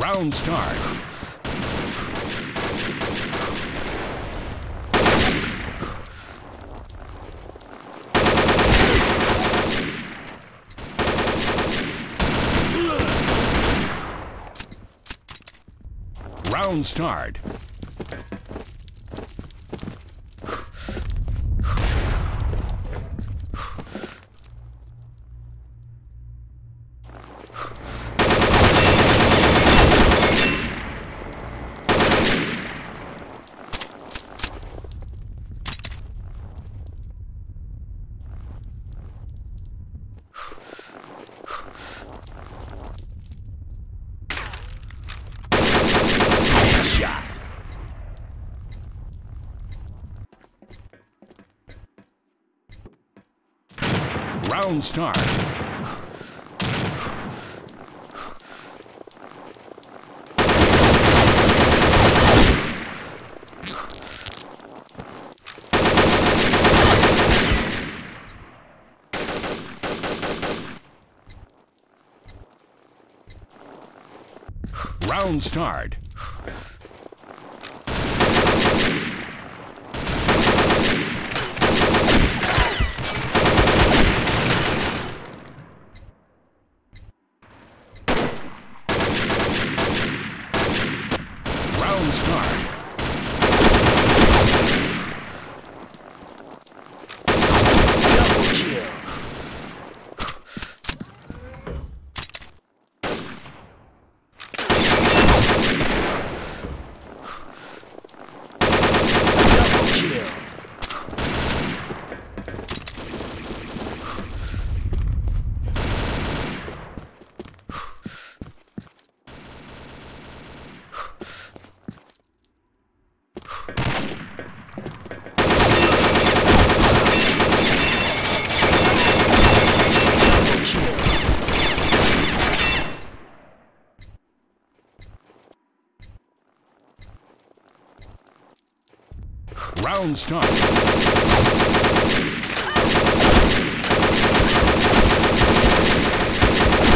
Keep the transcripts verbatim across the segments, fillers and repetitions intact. Round start. Round start. Round start. Round start. Round start.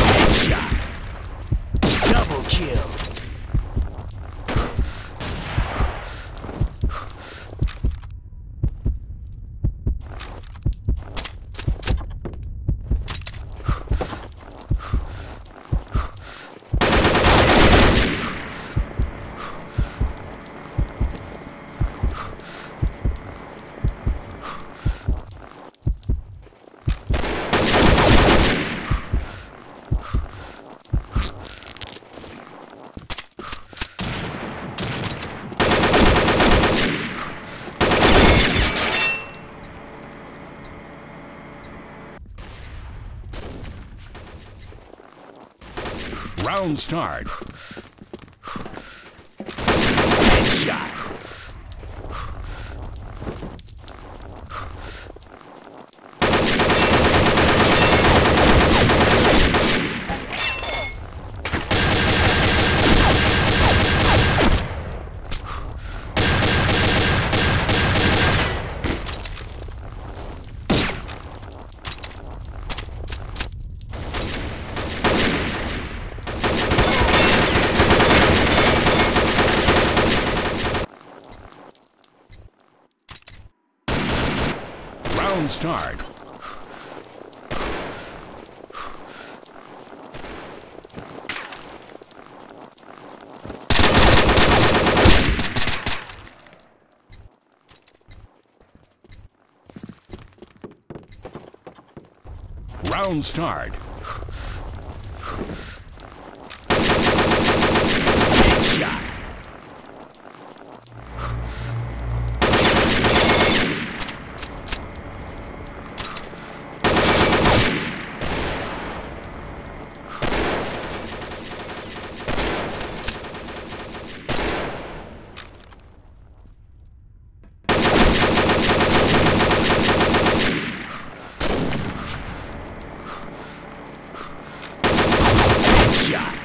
Headshot. Double kill. Round start. Headshot. Round start. Round start. Yeah.